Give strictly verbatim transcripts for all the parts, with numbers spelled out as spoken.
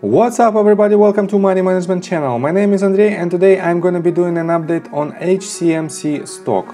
What's up everybody, welcome to Money Management channel. My name is Andrey and today I'm going to be doing an update on H C M C stock.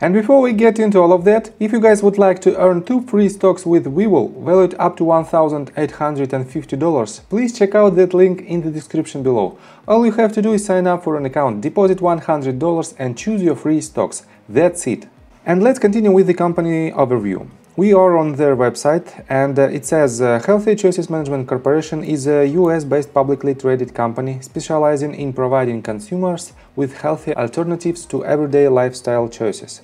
And before we get into all of that, if you guys would like to earn two free stocks with WeBull, valued up to one thousand eight hundred fifty dollars, please check out that link in the description below. All you have to do is sign up for an account, deposit one hundred dollars and choose your free stocks. That's it. And let's continue with the company overview. We are on their website and uh, it says uh, Healthier Choices Management Corporation is a U S-based publicly traded company specializing in providing consumers with healthy alternatives to everyday lifestyle choices.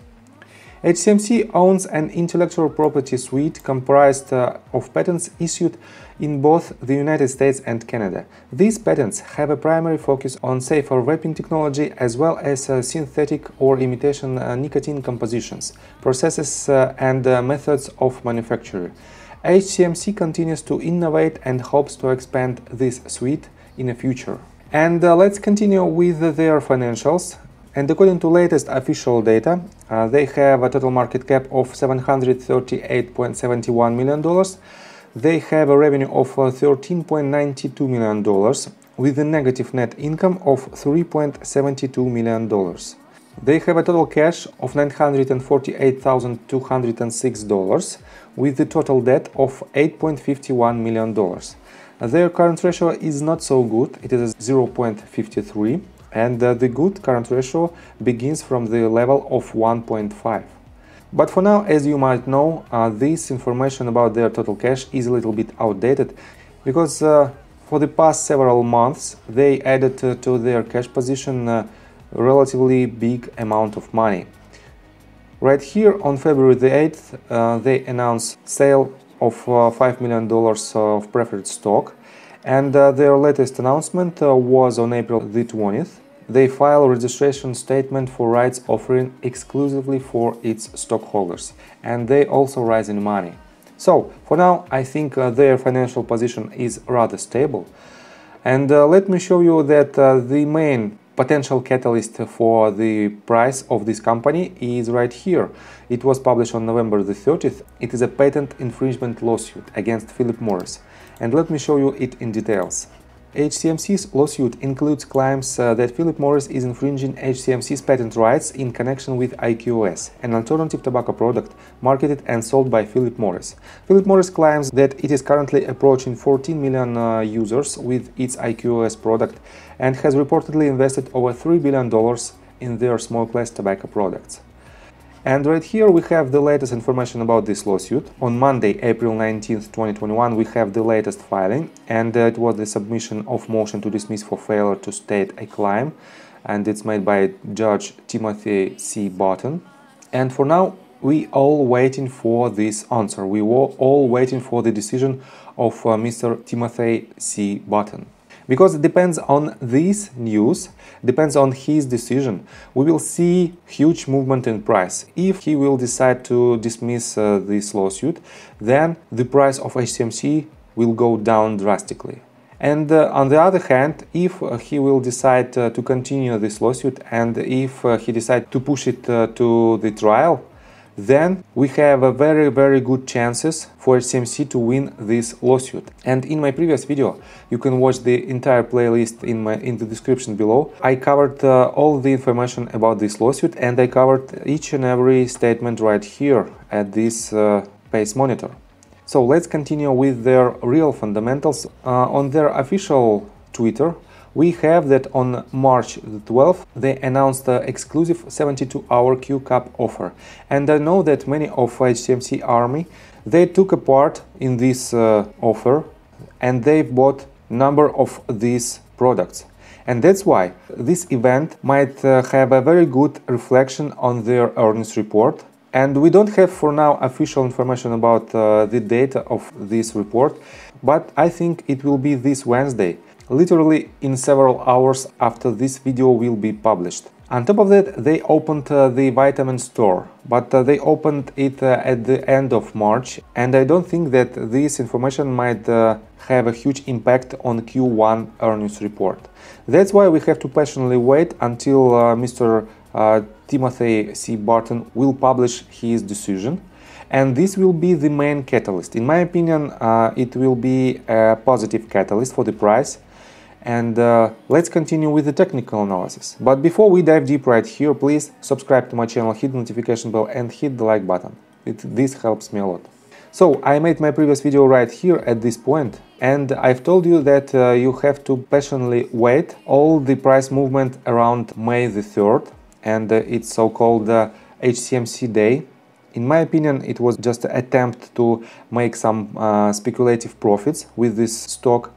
H C M C owns an intellectual property suite comprised uh, of patents issued in both the United States and Canada. These patents have a primary focus on safer vaping technology as well as uh, synthetic or imitation uh, nicotine compositions, processes uh, and uh, methods of manufacture. H C M C continues to innovate and hopes to expand this suite in the future. And uh, let's continue with their financials. And according to latest official data, uh, they have a total market cap of seven hundred thirty-eight point seven one million dollars. They have a revenue of thirteen point nine two million dollars with a negative net income of three point seven two million dollars. They have a total cash of nine hundred forty-eight thousand two hundred six dollars with a total debt of eight point five one million dollars. Their current ratio is not so good, it is zero point five three. And uh, the good current ratio begins from the level of one point five. But for now, as you might know, uh, this information about their total cash is a little bit outdated, because uh, for the past several months they added uh, to their cash position a relatively big amount of money. Right here on February the eighth uh, they announced sale of uh, five million dollars of preferred stock. And uh, their latest announcement uh, was on April the twentieth. They filed a registration statement for rights offering exclusively for its stockholders. And they also raised money. So, for now, I think uh, their financial position is rather stable. And uh, let me show you that uh, the main potential catalyst for the price of this company is right here. It was published on November the thirtieth. It is a patent infringement lawsuit against Philip Morris. And let me show you it in details. H C M C's lawsuit includes claims uh, that Philip Morris is infringing H C M C's patent rights in connection with I Q O S, an alternative tobacco product marketed and sold by Philip Morris. Philip Morris claims that it is currently approaching fourteen million uh, users with its I Q O S product and has reportedly invested over three billion dollars in their smokeless tobacco products. And right here we have the latest information about this lawsuit. On Monday, April nineteenth, twenty twenty-one, we have the latest filing, and it was the submission of motion to dismiss for failure to state a claim, and it's made by Judge Timothy C. Button. And for now, we all waiting for this answer. We were all waiting for the decision of uh, Mister Timothy C. Button. Because it depends on this news, depends on his decision, we will see huge movement in price. If he will decide to dismiss uh, this lawsuit, then the price of H C M C will go down drastically. And uh, on the other hand, if uh, he will decide uh, to continue this lawsuit and if uh, he decides to push it uh, to the trial, then we have a very very good chances for H C M C to win this lawsuit. And in my previous video, you can watch the entire playlist in my in the description below, I covered uh, all the information about this lawsuit, and I covered each and every statement right here at this uh, PACE monitor. So let's continue with their real fundamentals. Uh, on their official Twitter, we have that on March the twelfth they announced the exclusive seventy-two hour Q-Cup offer. And I know that many of H C M C Army, they took a part in this uh, offer and they bought number of these products. And that's why this event might uh, have a very good reflection on their earnings report. And we don't have for now official information about uh, the data of this report, but I think it will be this Wednesday. Literally in several hours after this video will be published. On top of that, they opened uh, the vitamin store, but uh, they opened it uh, at the end of March, and I don't think that this information might uh, have a huge impact on Q one earnings report. That's why we have to patiently wait until uh, Mister Uh, Timothy C. Button will publish his decision. And this will be the main catalyst. In my opinion, uh, it will be a positive catalyst for the price. And uh, let's continue with the technical analysis. But before we dive deep right here, please subscribe to my channel, hit the notification bell and hit the like button. It, this helps me a lot. So, I made my previous video right here at this point, and I've told you that uh, you have to patiently wait all the price movement around May the third and uh, its so-called uh, H C M C day. In my opinion, it was just an attempt to make some uh, speculative profits with this stock.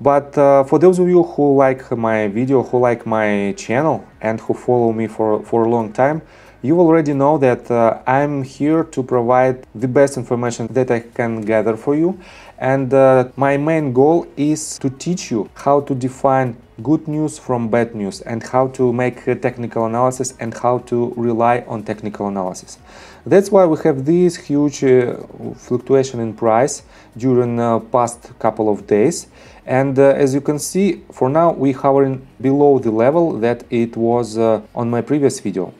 But uh, for those of you who like my video, who like my channel and who follow me for, for a long time, you already know that uh, I'm here to provide the best information that I can gather for you, and uh, my main goal is to teach you how to define good news from bad news and how to make technical analysis and how to rely on technical analysis. That's why we have this huge uh, fluctuation in price during the uh, past couple of days, and uh, as you can see, for now we're hovering below the level that it was uh, on my previous video.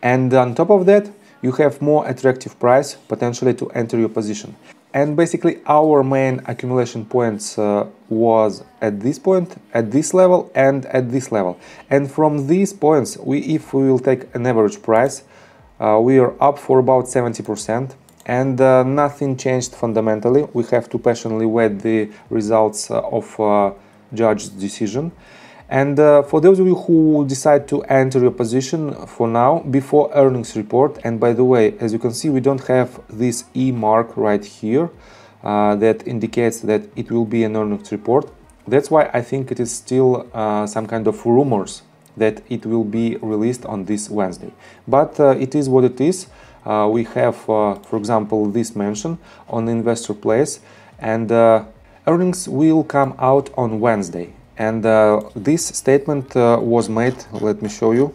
And on top of that, you have more attractive price potentially to enter your position. And basically our main accumulation points uh, was at this point, at this level and at this level. And from these points, we, if we will take an average price, uh, we are up for about seventy percent. And uh, nothing changed fundamentally. We have to patiently wait the results uh, of uh, judge's decision. And uh, for those of you who decide to enter your position for now, before earnings report, and by the way, as you can see, we don't have this E mark right here uh, that indicates that it will be an earnings report. That's why I think it is still uh, some kind of rumors that it will be released on this Wednesday. But uh, it is what it is. Uh, we have, uh, for example, this mention on InvestorPlace, and uh, earnings will come out on Wednesday. And uh, this statement uh, was made, let me show you,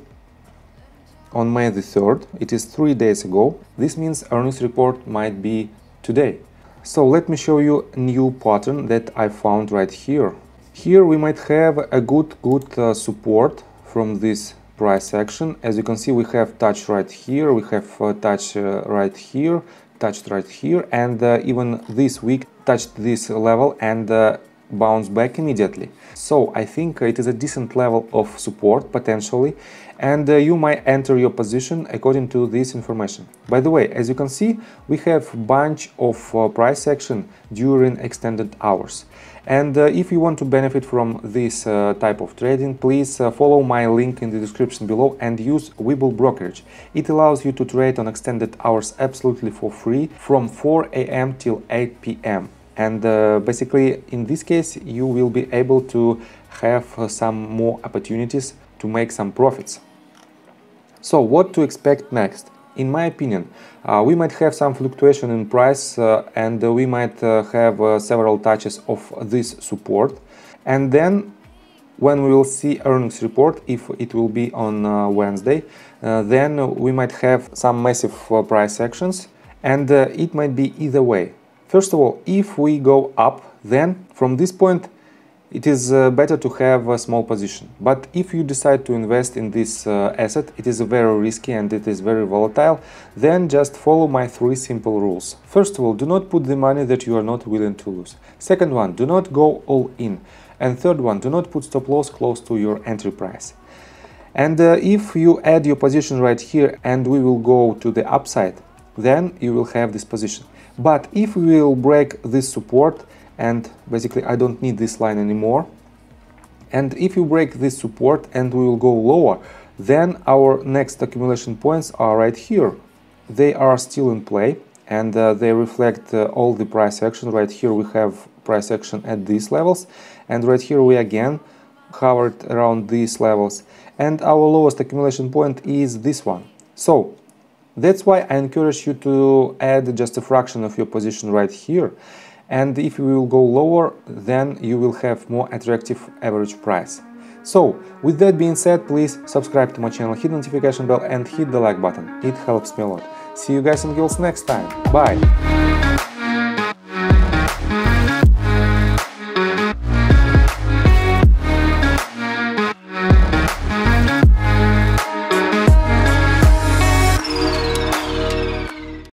on May the third. It is three days ago. This means earnings report might be today. So let me show you a new pattern that I found right here. Here we might have a good, good uh, support from this price action. As you can see, we have touch right here, we have uh, touch uh, right here, touched right here, and uh, even this week touched this level and uh, bounce back immediately. So I think it is a decent level of support potentially, and uh, you might enter your position according to this information. By the way, as you can see, we have a bunch of uh, price action during extended hours. And uh, if you want to benefit from this uh, type of trading, please uh, follow my link in the description below and use WeBull brokerage. It allows you to trade on extended hours absolutely for free from four A M till eight P M And uh, basically, in this case, you will be able to have uh, some more opportunities to make some profits. So, what to expect next? In my opinion, uh, we might have some fluctuation in price, uh, and uh, we might uh, have uh, several touches of this support. And then, when we will see earnings report, if it will be on uh, Wednesday, uh, then we might have some massive uh, price actions, and uh, it might be either way. First of all, if we go up, then from this point it is uh, better to have a small position. But if you decide to invest in this uh, asset, it is very risky and it is very volatile, then just follow my three simple rules. First of all, do not put the money that you are not willing to lose. Second one, do not go all in. And third one, do not put stop loss close to your entry price. And uh, if you add your position right here and we will go to the upside, then you will have this position. But if we will break this support, and basically I don't need this line anymore, and if you break this support and we will go lower, then our next accumulation points are right here. They are still in play, and uh, they reflect uh, all the price action. Right here we have price action at these levels, and right here we again hovered around these levels, and our lowest accumulation point is this one. So that's why I encourage you to add just a fraction of your position right here, and if you will go lower, then you will have more attractive average price. So, with that being said, please subscribe to my channel, hit the notification bell and hit the like button. It helps me a lot. See you guys and girls next time. Bye!